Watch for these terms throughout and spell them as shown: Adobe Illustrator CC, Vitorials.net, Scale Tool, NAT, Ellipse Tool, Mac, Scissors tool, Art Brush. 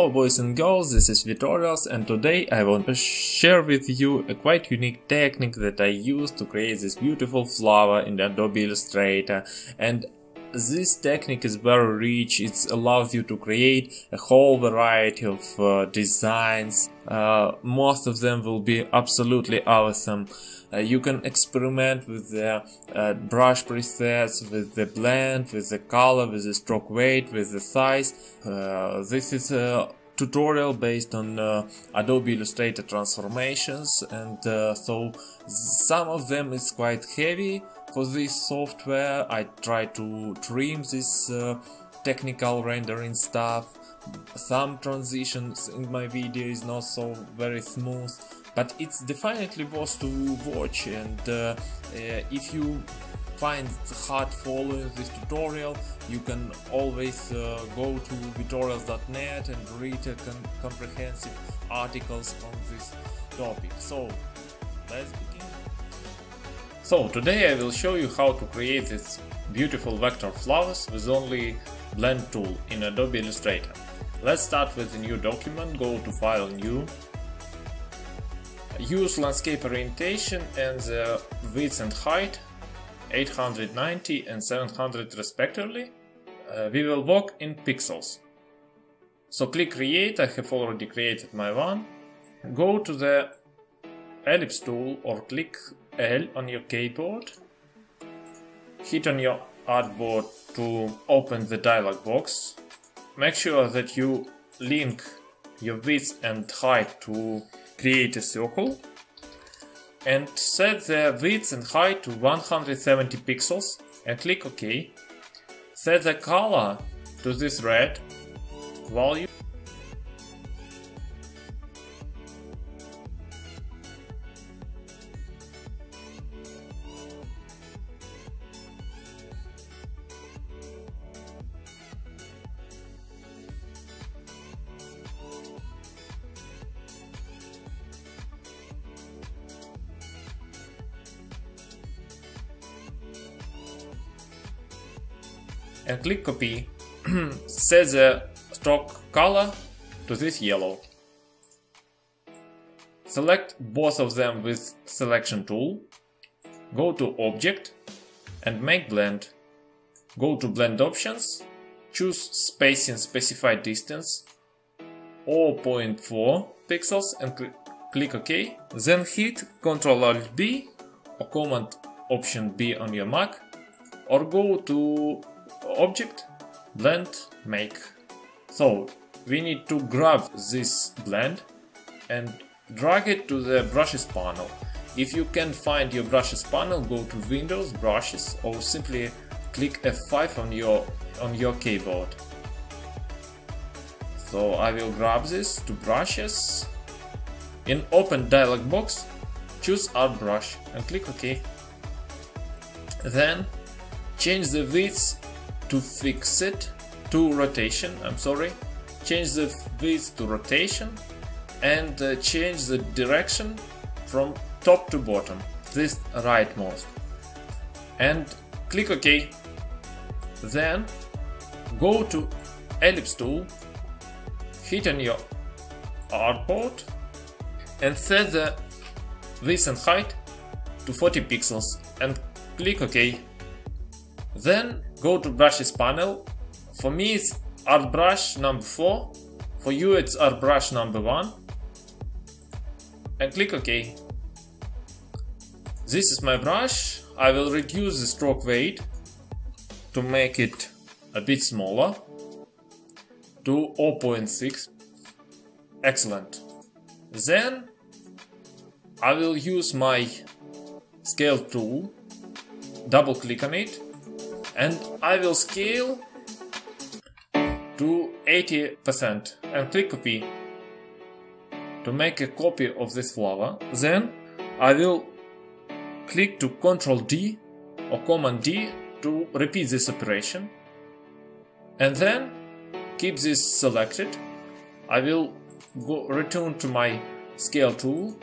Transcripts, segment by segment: Hello boys and girls, this is Vitorials, and today I want to share with you a quite unique technique that I used to create this beautiful flower in Adobe Illustrator. And this technique is very rich, it allows you to create a whole variety of designs. Most of them will be absolutely awesome. You can experiment with the brush presets, with the blend, with the color, with the stroke weight, with the size. This is a tutorial based on Adobe Illustrator transformations, and so some of them is quite heavy. For this software I try to trim this technical rendering stuff. Some transitions in my video is not so very smooth, but it's definitely worth to watch. And if you find it hard following this tutorial, you can always go to Vitorials.net and read a comprehensive articles on this topic. So let's begin. So today I will show you how to create this beautiful vector flowers with only blend tool in Adobe Illustrator. Let's start with a new document, go to File, New, use landscape orientation and the width and height 890 and 700 respectively. We will work in pixels. So click Create, I have already created my one. Go to the ellipse tool or click L on your keyboard, hit on your artboard to open the dialog box. Make sure that you link your width and height to create a circle and set the width and height to 170 pixels and click OK. Set the color to this red value. And click copy. Set the stroke color to this yellow. Select both of them with selection tool. Go to object and make blend. Go to blend options. Choose spacing specified distance 0.4 pixels and click OK. Then hit Ctrl Alt B or Command Option B on your Mac, or go to Object, Blend, Make. So we need to grab this blend and drag it to the brushes panel. If you can find your brushes panel, go to Windows, Brushes, or simply click F5 on your keyboard. So I will grab this to brushes. In open dialog box, choose Art Brush and click OK. Then change the width to fix it to rotation, change the width to rotation and change the direction from top to bottom, this rightmost, and click OK. Then go to ellipse tool, hit on your artboard and set the width and height to 40 pixels and click OK. Then go to brushes panel. For me it's art brush number 4, for you it's art brush number 1, and click OK. This is my brush. I will reduce the stroke weight to make it a bit smaller to 0.6. Excellent. Then I will use my scale tool, double click on it, and I will scale to 80% and click copy to make a copy of this flower. Then I will click to Ctrl D or Command D to repeat this operation, and then keep this selected. I will return to my scale tool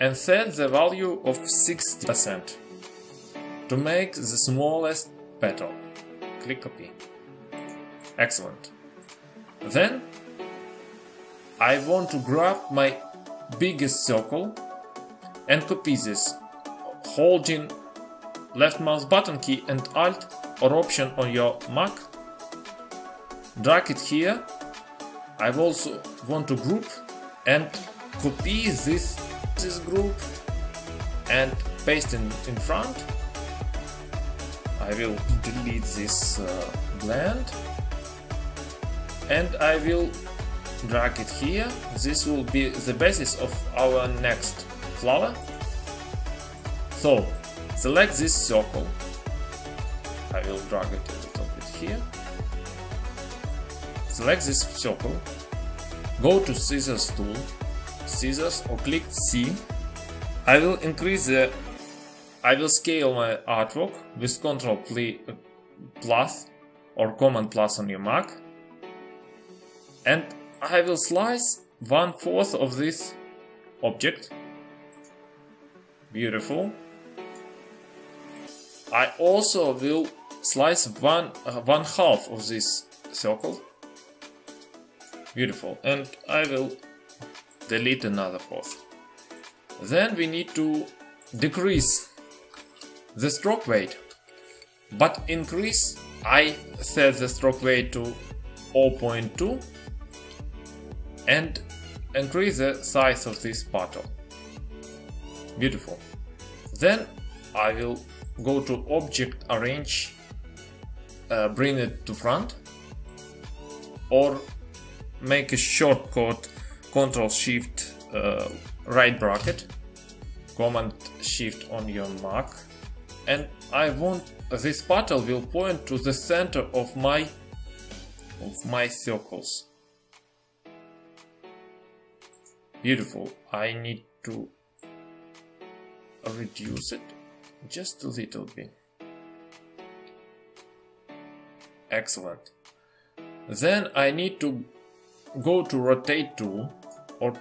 and set the value of 60% to make the smallest petal. Click copy. Excellent. Then I want to grab my biggest circle and copy this, holding left mouse button key and Alt or Option on your Mac. Drag it here. I also want to group and copy this group and paste it in front. I will delete this blend and I will drag it here. This will be the basis of our next flower. So select this circle. I will drag it a little bit here. Select this circle. Go to scissors tool, scissors, or click C. I will increase the. I will scale my artwork with Ctrl plus or Command plus on your Mac, and I will slice 1/4 of this object. Beautiful. I also will slice 1/2 of this circle. Beautiful. And I will delete another 1/4. Then we need to decrease the stroke weight, but increase. I set the stroke weight to 0.2 and increase the size of this petal. Beautiful. Then I will go to Object Arrange, bring it to front, or make a shortcut Ctrl Shift right bracket, Command Shift on your Mac, and I want this petal will point to the center of my circles. Beautiful. I need to reduce it just a little bit. Excellent. Then I need to go to rotate tool or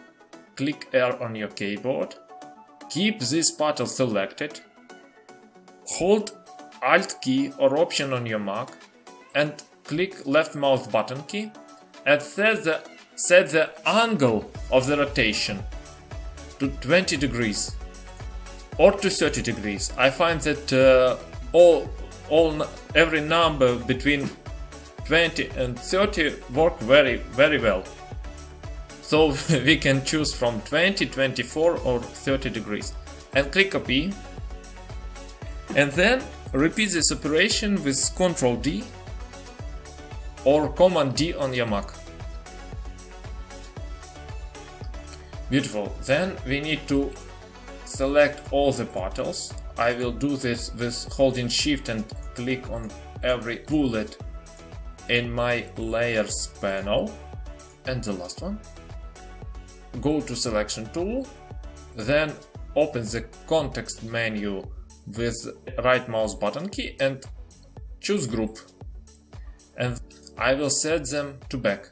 click R on your keyboard. Keep this petal selected. Hold Alt key or Option on your Mac and click left mouse button key and set the angle of the rotation to 20 degrees or to 30 degrees. I find that every number between 20 and 30 work very, very well. So we can choose from 20, 24 or 30 degrees. And click copy. And then repeat this operation with Ctrl D or Command D on your Mac. Beautiful. Then we need to select all the petals. I will do this with holding Shift and click on every bullet in my Layers panel. And the last one. Go to Selection tool, then open the context menu with right mouse button key and choose Group. And I will set them to back,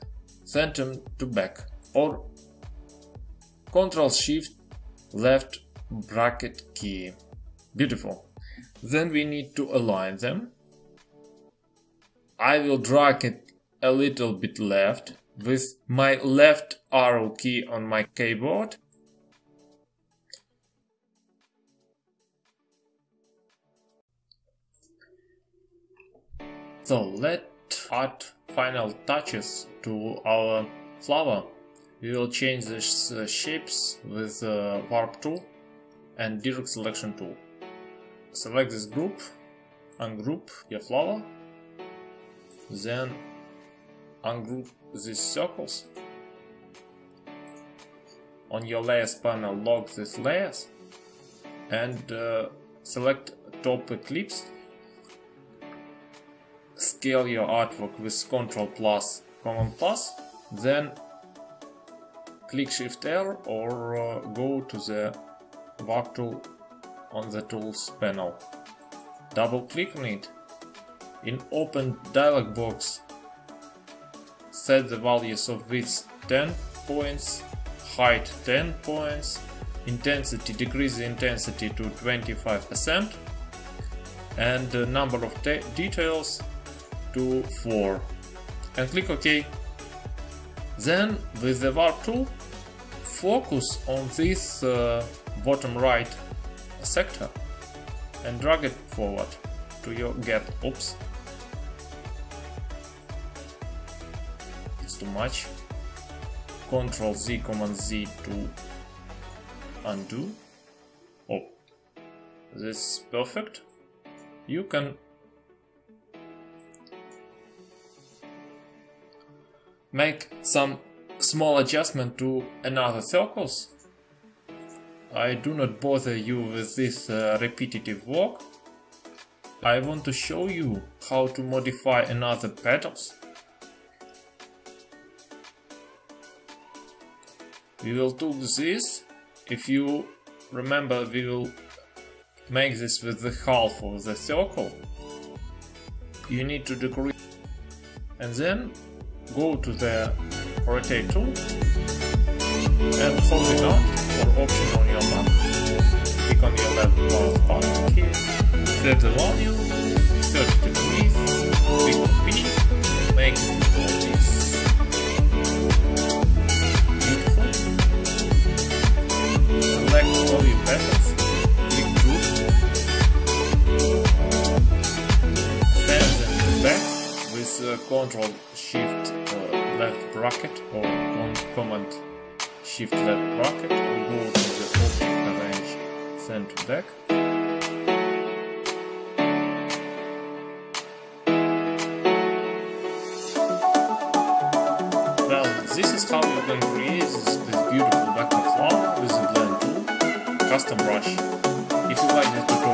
or Ctrl Shift left bracket key. Beautiful. Then we need to align them. I will drag it a little bit left with my left arrow key on my keyboard. So let's add final touches to our flower. We will change the shapes with the Warp tool and Direct Selection tool. Select this group, ungroup your flower, then ungroup these circles. On your Layers panel, lock these layers and select top eclipse. Scale your artwork with Ctrl plus, Command plus, then click Shift R or go to the Warp tool on the Tools panel. Double click on it. In open dialog box, set the values of width 10 points, height 10 points, intensity, decrease the intensity to 25%, and the number of details to 4, and click OK. Then with the var tool focus on this bottom right sector and drag it forward to your get. Oops, it's too much. Ctrl Z, Command Z to undo. Oh, this is perfect. You can make some small adjustment to another circles. I do not bother you with this repetitive work. I want to show you how to modify another petals. We will do this. If you remember, we will make this with the half of the circle. You need to decrease and then go to the rotate tool and hold it down or option on your map. Click on your left mouse button here, set the volume, 30 degrees, click on finish, make it all this beautiful, select all your patterns, click group, send them back with Ctrl Shift left bracket or Command Shift left bracket, we go to the object arrange, send to back. Well, this is how you can create this beautiful vector flower with the blend tool, custom brush. If you like this tutorial,